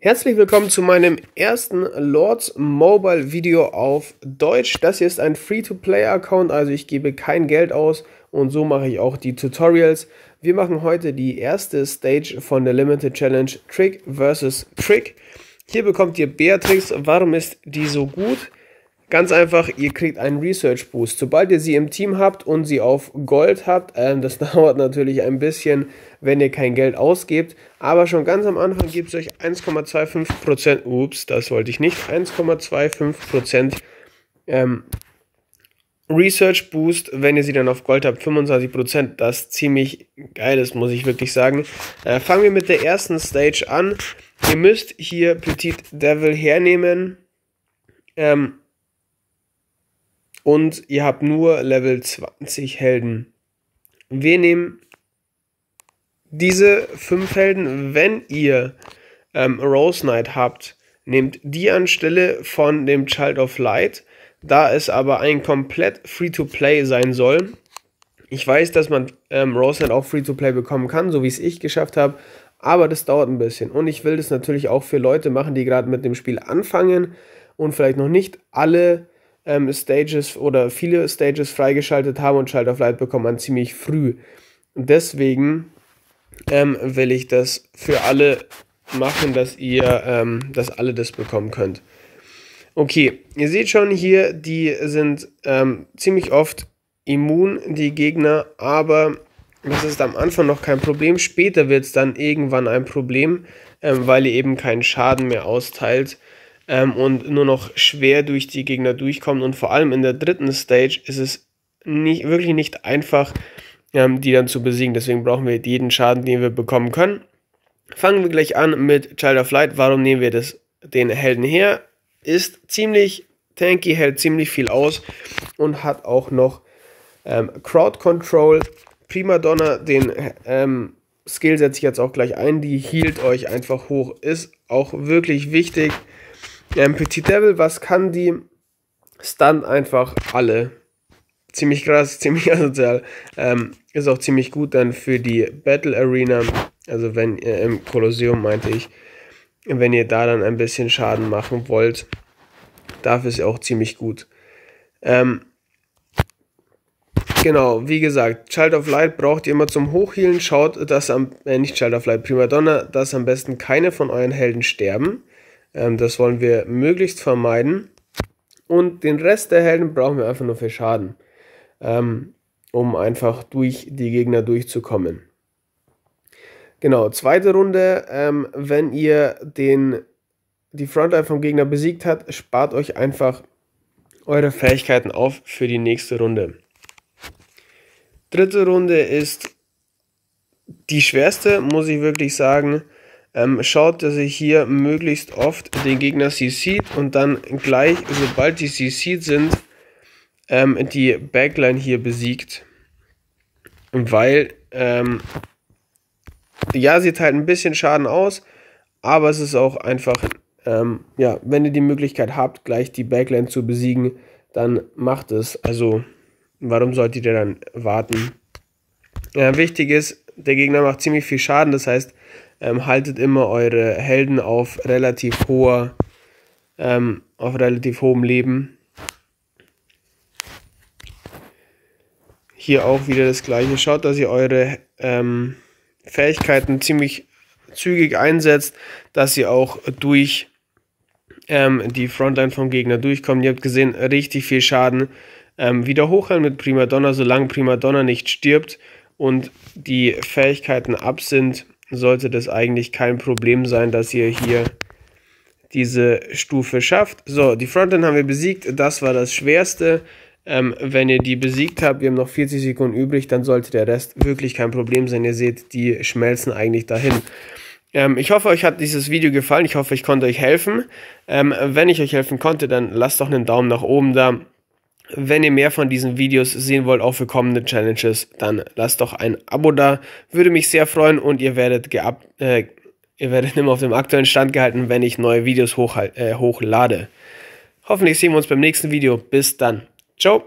Herzlich willkommen zu meinem ersten Lords Mobile Video auf Deutsch. Das hier ist ein Free-to-Play-Account, also ich gebe kein Geld aus und so mache ich auch die Tutorials. Wir machen heute die erste Stage von der Limited Challenge Trick vs. Trick. Hier bekommt ihr Beatrix. Warum ist die so gut? Ganz einfach, ihr kriegt einen Research Boost. Sobald ihr sie im Team habt und sie auf Gold habt, das dauert natürlich ein bisschen, wenn ihr kein Geld ausgebt. Aber schon ganz am Anfang gibt es euch 1,25%, ups, das wollte ich nicht, 1,25% Research Boost, wenn ihr sie dann auf Gold habt, 25%, das ist ziemlich geil, das muss ich wirklich sagen. Fangen wir mit der ersten Stage an. Ihr müsst hier Petite Devil hernehmen. Und ihr habt nur Level 20 Helden. Wir nehmen diese 5 Helden. Wenn ihr Rose Knight habt, nehmt die anstelle von dem Child of Light. Da es aber ein komplett Free-to-Play sein soll. Ich weiß, dass man Rose Knight auch Free-to-Play bekommen kann, so wie es ich geschafft habe. Aber das dauert ein bisschen. Und ich will das natürlich auch für Leute machen, die gerade mit dem Spiel anfangen und vielleicht noch nicht alle Stages oder viele Stages freigeschaltet haben, und Child of Light bekommt man ziemlich früh. Deswegen will ich das für alle machen, dass alle das bekommen könnt. Okay, ihr seht schon hier, die sind ziemlich oft immun, die Gegner, aber das ist am Anfang noch kein Problem. Später wird es dann irgendwann ein Problem, weil ihr eben keinen Schaden mehr austeilt. Und nur noch schwer durch die Gegner durchkommen. Und vor allem in der dritten Stage ist es wirklich nicht einfach, die dann zu besiegen. Deswegen brauchen wir jeden Schaden, den wir bekommen können. Fangen wir gleich an mit Child of Light. Warum nehmen wir den Helden her? Ist ziemlich tanky, hält ziemlich viel aus und hat auch noch Crowd Control. Primadonna, den Skill setze ich jetzt auch gleich ein. Die healt euch einfach hoch. Ist auch wirklich wichtig. Petite Devil, was kann die? Stunt einfach alle. Ziemlich krass, ziemlich asozial. Ist auch ziemlich gut dann für die Battle Arena. Also wenn ihr im Kolosseum, meinte ich. Wenn ihr da dann ein bisschen Schaden machen wollt, dafür ist sie auch ziemlich gut. Genau, wie gesagt, Child of Light braucht ihr immer zum Hochhealen. Schaut, dass Primadonna, dass am besten keine von euren Helden sterben. Das wollen wir möglichst vermeiden. Und den Rest der Helden brauchen wir einfach nur für Schaden, um einfach durch die Gegner durchzukommen. Genau, zweite Runde. Wenn ihr die Frontline vom Gegner besiegt habt, spart euch einfach eure Fähigkeiten auf für die nächste Runde. Dritte Runde ist die schwerste, muss ich wirklich sagen. Schaut, dass ihr hier möglichst oft den Gegner CC't und dann gleich, sobald die CC't sind, die Backline hier besiegt. Weil, ja, sie teilt ein bisschen Schaden aus, aber es ist auch einfach, ja, wenn ihr die Möglichkeit habt, gleich die Backline zu besiegen, dann macht es. Also, warum solltet ihr dann warten? Ja, wichtig ist, der Gegner macht ziemlich viel Schaden, das heißt, haltet immer eure Helden auf relativ hohem Leben. Hier auch wieder das gleiche. Schaut, dass ihr eure Fähigkeiten ziemlich zügig einsetzt, dass ihr auch durch die Frontline vom Gegner durchkommt. Ihr habt gesehen, richtig viel Schaden. Wieder hochhalten mit Primadonna, solange Primadonna nicht stirbt und die Fähigkeiten ab sind. Sollte das eigentlich kein Problem sein, dass ihr hier diese Stufe schafft. So, die Frontline haben wir besiegt. Das war das Schwerste. Wenn ihr die besiegt habt, wir haben noch 40 Sekunden übrig, dann sollte der Rest wirklich kein Problem sein. Ihr seht, die schmelzen eigentlich dahin. Ich hoffe, euch hat dieses Video gefallen. Ich hoffe, ich konnte euch helfen. Wenn ich euch helfen konnte, dann lasst doch einen Daumen nach oben da. Wenn ihr mehr von diesen Videos sehen wollt, auch für kommende Challenges, dann lasst doch ein Abo da. Würde mich sehr freuen und ihr werdet immer auf dem aktuellen Stand gehalten, wenn ich neue Videos hochlade. Hoffentlich sehen wir uns beim nächsten Video. Bis dann. Ciao.